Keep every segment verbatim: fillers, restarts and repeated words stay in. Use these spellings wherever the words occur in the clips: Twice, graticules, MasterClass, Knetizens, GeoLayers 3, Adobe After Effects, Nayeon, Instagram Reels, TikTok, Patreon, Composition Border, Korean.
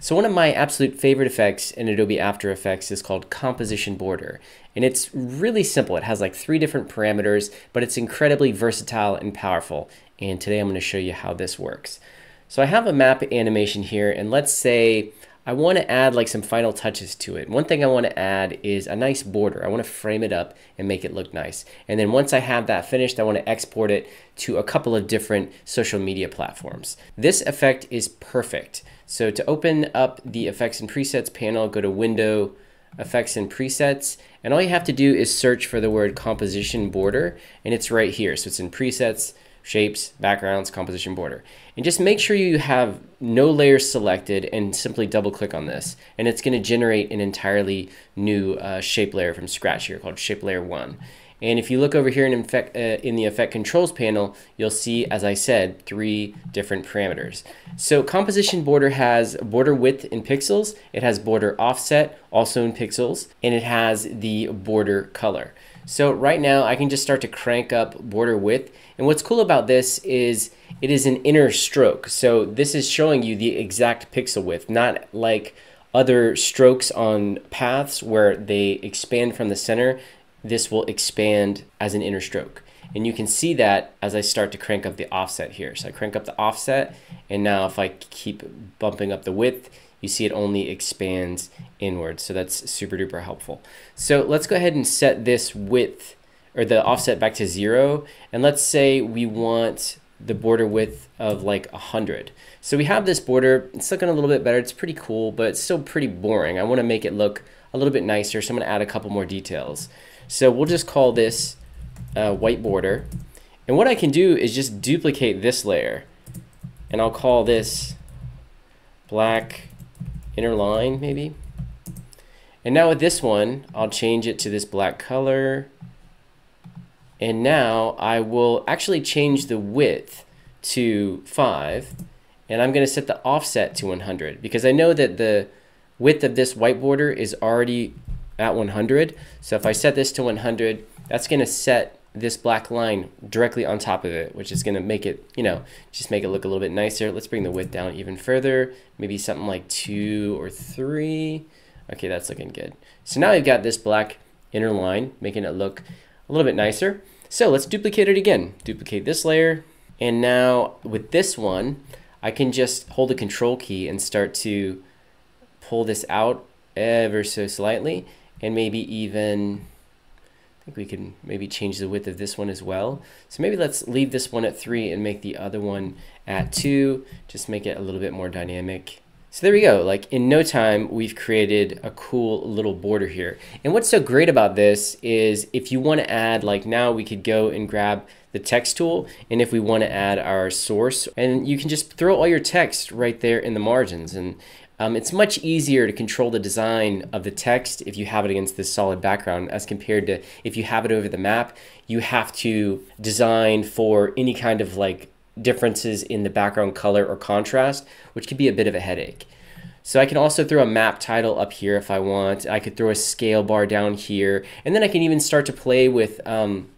So one of my absolute favorite effects in Adobe After Effects is called Composition Border. And it's really simple. It has like three different parameters, but it's incredibly versatile and powerful. And today I'm going to show you how this works. So I have a map animation here, and let's say I want to add like some final touches to it. One thing I want to add is a nice border. I want to frame it up and make it look nice. And then once I have that finished, I want to export it to a couple of different social media platforms. This effect is perfect. So to open up the Effects and Presets panel, go to Window, Effects and Presets, and all you have to do is search for the word Composition Border, and it's right here. So it's in Presets, Shapes, Backgrounds, Composition Border. And just make sure you have no layers selected and simply double click on this. And it's going to generate an entirely new uh, shape layer from scratch here called Shape Layer one. And if you look over here in, effect, uh, in the Effect Controls panel, you'll see, as I said, three different parameters. So Composition Border has border width in pixels, it has border offset, also in pixels, and it has the border color. So right now I can just start to crank up border width. And what's cool about this is it is an inner stroke. So this is showing you the exact pixel width, not like other strokes on paths where they expand from the center. This will expand as an inner stroke. And you can see that as I start to crank up the offset here. So I crank up the offset, and now if I keep bumping up the width, you see it only expands inward. So that's super duper helpful. So let's go ahead and set this width or the offset back to zero. And let's say we want the border width of like one hundred. So we have this border, it's looking a little bit better. It's pretty cool, but it's still pretty boring. I wanna make it look a little bit nicer. So I'm gonna add a couple more details. So we'll just call this uh, white border. And what I can do is just duplicate this layer, and I'll call this black inner line maybe. And now with this one, I'll change it to this black color. And now I will actually change the width to five, and I'm gonna set the offset to one hundred, because I know that the width of this white border is already at one hundred. So if I set this to one hundred, that's gonna set this black line directly on top of it, which is gonna make it, you know, just make it look a little bit nicer. Let's bring the width down even further, maybe something like two or three. Okay, that's looking good. So now I've got this black inner line, making it look a little bit nicer. So let's duplicate it again. Duplicate this layer. And now with this one, I can just hold the control key and start to pull this out ever so slightly. And maybe even, I think we can maybe change the width of this one as well. So maybe let's leave this one at three and make the other one at two, just make it a little bit more dynamic. So there we go. Like in no time, we've created a cool little border here. And what's so great about this is if you want to add, like now we could go and grab the text tool, and if we want to add our source, and you can just throw all your text right there in the margins. And Um, it's much easier to control the design of the text if you have it against this solid background as compared to if you have it over the map. You have to design for any kind of like differences in the background color or contrast, which could be a bit of a headache. So I can also throw a map title up here if I want. I could throw a scale bar down here, and then I can even start to play with um,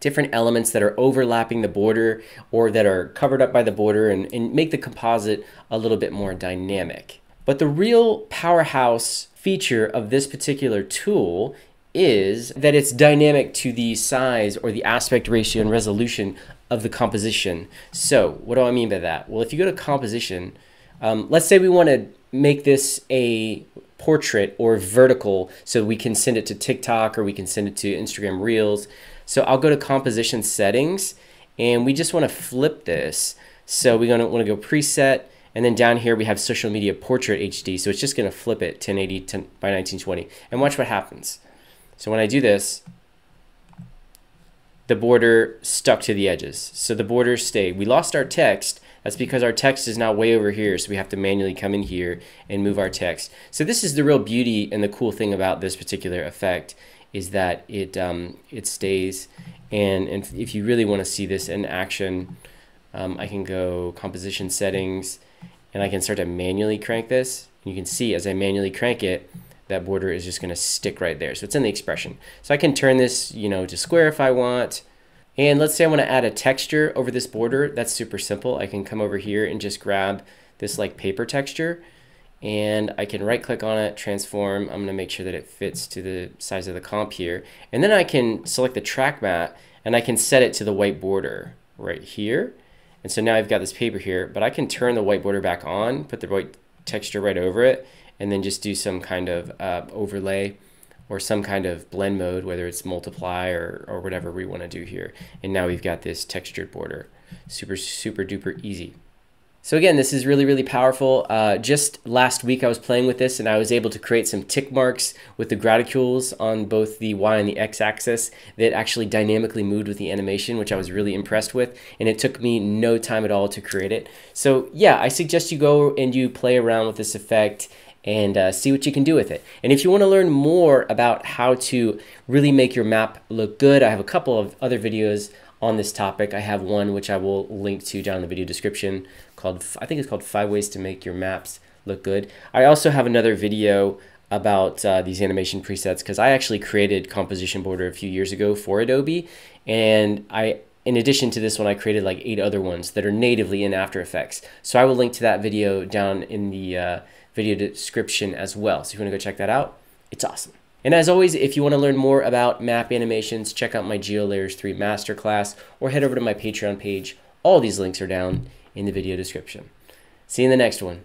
different elements that are overlapping the border or that are covered up by the border, and, and make the composite a little bit more dynamic. But the real powerhouse feature of this particular tool is that it's dynamic to the size or the aspect ratio and resolution of the composition. So what do I mean by that? Well, if you go to composition, um, let's say we want to make this a portrait or vertical, so we can send it to TikTok or we can send it to Instagram Reels. So I'll go to composition settings, and we just want to flip this. So we're going to want to go preset. And then down here we have social media portrait H D. So it's just going to flip it ten eighty by nineteen twenty, and watch what happens. So when I do this, the border stuck to the edges. So the border stayed. We lost our text. That's because our text is now way over here. So we have to manually come in here and move our text. So this is the real beauty and the cool thing about this particular effect, is that it, um, it stays. And, and if you really want to see this in action, um, I can go composition settings, and I can start to manually crank this. You can see as I manually crank it, that border is just going to stick right there. So it's in the expression. So I can turn this, you know, to square if I want. And let's say I want to add a texture over this border. That's super simple. I can come over here and just grab this like paper texture, and I can right click on it, transform. I'm going to make sure that it fits to the size of the comp here. And then I can select the track mat and I can set it to the white border right here. And so now I've got this paper here, but I can turn the white border back on, put the white texture right over it, and then just do some kind of uh, overlay or some kind of blend mode, whether it's multiply or, or whatever we want to do here. And now we've got this textured border. Super, super duper easy. So again, this is really, really powerful. Uh, just last week I was playing with this and I was able to create some tick marks with the graticules on both the Y and the X axis that actually dynamically moved with the animation, which I was really impressed with. And it took me no time at all to create it. So yeah, I suggest you go and you play around with this effect and uh, see what you can do with it. And if you want to learn more about how to really make your map look good, I have a couple of other videos on this topic. I have one which I will link to down in the video description called, I think it's called Five Ways to Make Your Maps Look Good. I also have another video about uh, these animation presets because I actually created Composition Border a few years ago for Adobe, and I, in addition to this one, I created like eight other ones that are natively in After Effects. So I will link to that video down in the uh, video description as well. So if you want to go check that out, it's awesome. And as always, if you want to learn more about map animations, check out my GeoLayers three Masterclass or head over to my Patreon page. All these links are down in the video description. See you in the next one.